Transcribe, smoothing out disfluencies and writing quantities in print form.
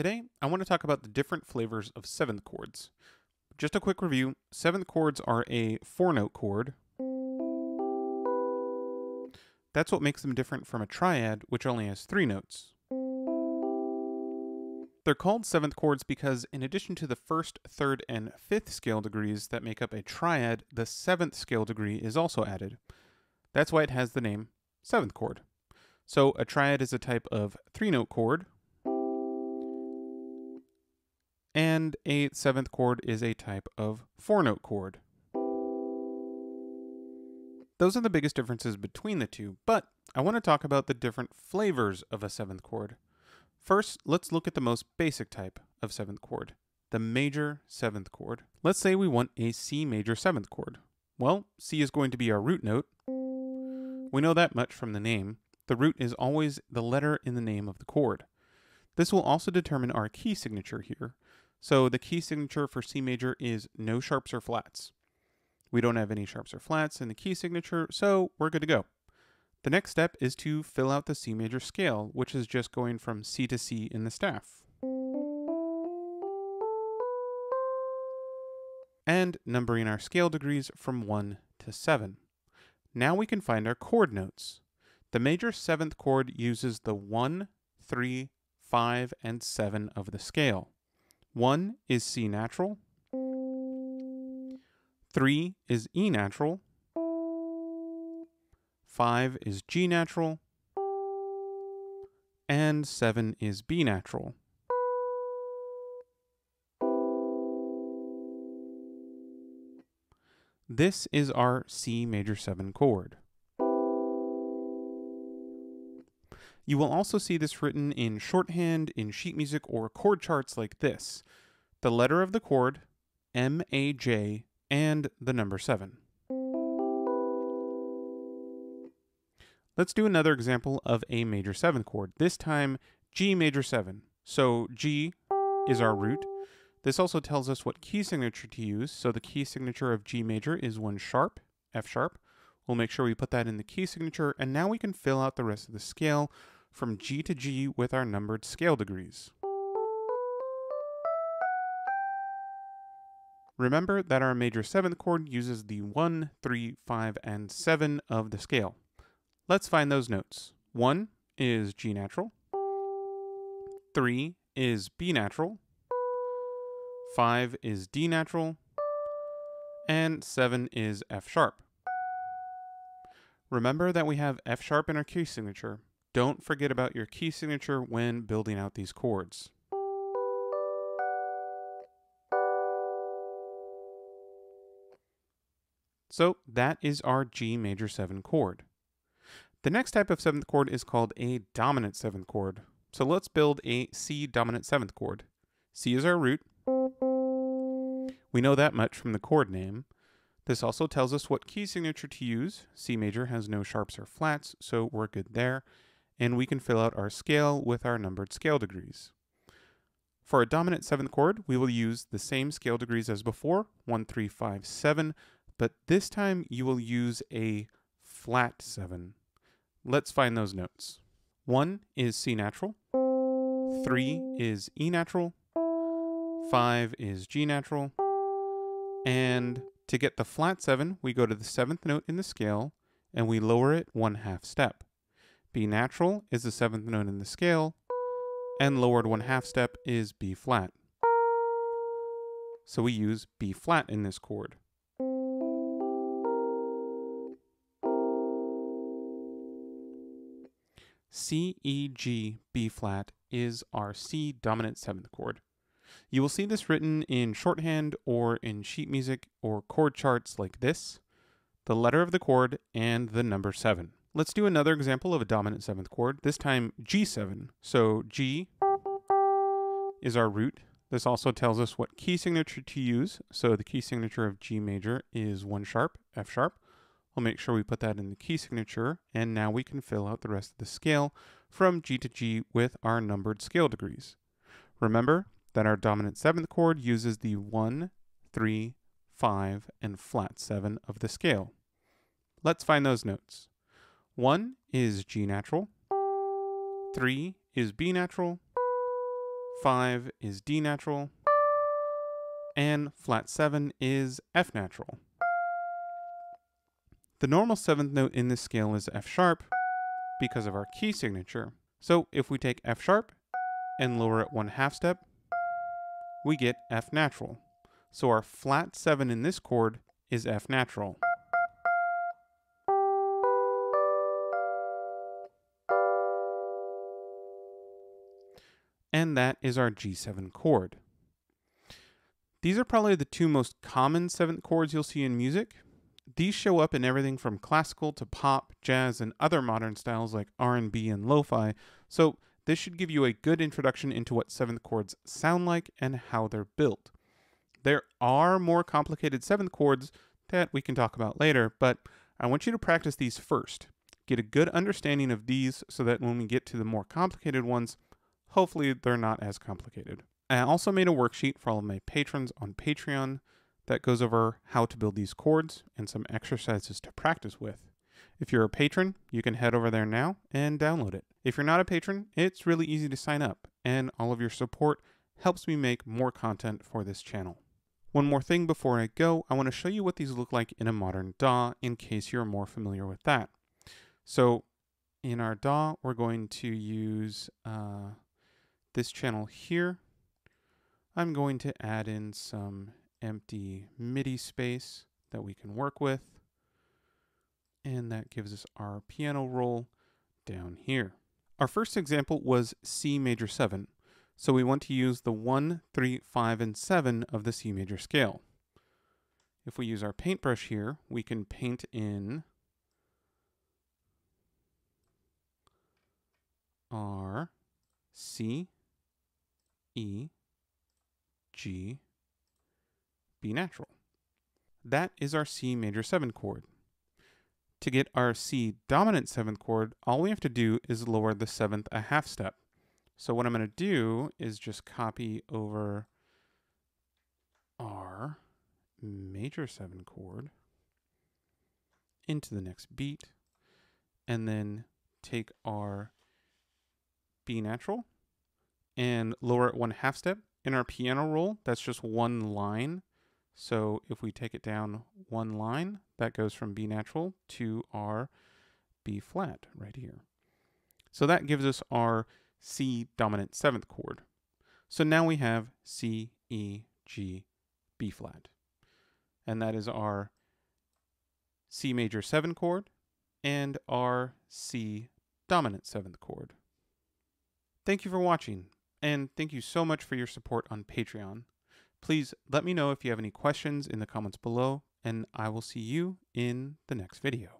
Today, I want to talk about the different flavors of seventh chords. Just a quick review, seventh chords are a four-note chord. That's what makes them different from a triad, which only has three notes. They're called seventh chords because, in addition to the first, third, and fifth scale degrees that make up a triad, the seventh scale degree is also added. That's why it has the name seventh chord. So a triad is a type of three-note chord, and a seventh chord is a type of four-note chord. Those are the biggest differences between the two, but I want to talk about the different flavors of a seventh chord. First, let's look at the most basic type of seventh chord, the major seventh chord. Let's say we want a C major seventh chord. Well, C is going to be our root note. We know that much from the name. The root is always the letter in the name of the chord. This will also determine our key signature here. So the key signature for C major is no sharps or flats. We don't have any sharps or flats in the key signature, so we're good to go. The next step is to fill out the C major scale, which is just going from C to C in the staff. And numbering our scale degrees from 1 to 7. Now we can find our chord notes. The major seventh chord uses the 1, 3, 5, and 7 of the scale. 1 is C natural. 3 is E natural, 5 is G natural, and 7 is B natural. This is our C major 7 chord. You will also see this written in shorthand, in sheet music, or chord charts like this. The letter of the chord, MAJ, and the number 7. Let's do another example of a major 7 chord, this time G major 7. So G is our root. This also tells us what key signature to use. So the key signature of G major is 1 sharp, F sharp. We'll make sure we put that in the key signature, and now we can fill out the rest of the scale from G to G with our numbered scale degrees. Remember that our major 7th chord uses the 1, 3, 5, and 7 of the scale. Let's find those notes. 1 is G natural, 3 is B natural, 5 is D natural, and 7 is F sharp. Remember that we have F sharp in our key signature. Don't forget about your key signature when building out these chords. So that is our G major 7 chord. The next type of 7th chord is called a dominant 7th chord. So let's build a C dominant 7th chord. C is our root. We know that much from the chord name. This also tells us what key signature to use. C major has no sharps or flats, so we're good there. And we can fill out our scale with our numbered scale degrees. For a dominant 7th chord, we will use the same scale degrees as before, 1, 3, 5, 7, but this time you will use a flat 7. Let's find those notes. 1 is C natural, 3 is E natural, 5 is G natural, and to get the flat 7, we go to the 7th note in the scale, and we lower it 1/2 step. B natural is the 7th note in the scale, and lowered 1/2 step is B flat. So we use B flat in this chord. C, E, G, B flat is our C dominant 7th chord. You will see this written in shorthand or in sheet music or chord charts like this, the letter of the chord and the number 7. Let's do another example of a dominant 7th chord, this time G7. So G is our root. This also tells us what key signature to use. So the key signature of G major is 1 sharp, F sharp. We'll make sure we put that in the key signature, and now we can fill out the rest of the scale from G to G with our numbered scale degrees. Remember that our dominant 7th chord uses the 1, 3, 5, and flat 7 of the scale. Let's find those notes. 1 is G natural, 3 is B natural, 5 is D natural, and flat 7 is F natural. The normal 7th note in this scale is F sharp because of our key signature. So if we take F sharp and lower it 1/2 step, we get F natural. So our flat 7 in this chord is F natural. And that is our G7 chord. These are probably the two most common 7th chords you'll see in music. These show up in everything from classical to pop, jazz, and other modern styles like R&B and lo-fi, so this should give you a good introduction into what 7th chords sound like and how they're built. There are more complicated 7th chords that we can talk about later, but I want you to practice these first. Get a good understanding of these so that when we get to the more complicated ones, hopefully they're not as complicated. I also made a worksheet for all of my patrons on Patreon that goes over how to build these chords and some exercises to practice with. If you're a patron, you can head over there now and download it. If you're not a patron, it's really easy to sign up, and all of your support helps me make more content for this channel. One more thing before I go, I want to show you what these look like in a modern DAW in case you're more familiar with that. So in our DAW, we're going to use this channel here. I'm going to add in some empty MIDI space that we can work with, and that gives us our piano roll down here. Our first example was C major 7, so we want to use the 1, 3, 5, and 7 of the C major scale. If we use our paintbrush here, we can paint in our C, E, G, B natural. That is our C major 7 chord. To get our C dominant 7th chord, all we have to do is lower the 7th 1/2 step. So what I'm going to do is just copy over our major 7 chord into the next beat, and then take our B natural and lower it 1/2 step. In our piano roll, that's just one line. So if we take it down one line, that goes from B natural to our B flat right here. So that gives us our C dominant 7th chord. So now we have C, E, G, B flat. And that is our C major 7 chord and our C dominant 7th chord. Thank you for watching, and thank you so much for your support on Patreon. Please let me know if you have any questions in the comments below, and I will see you in the next video.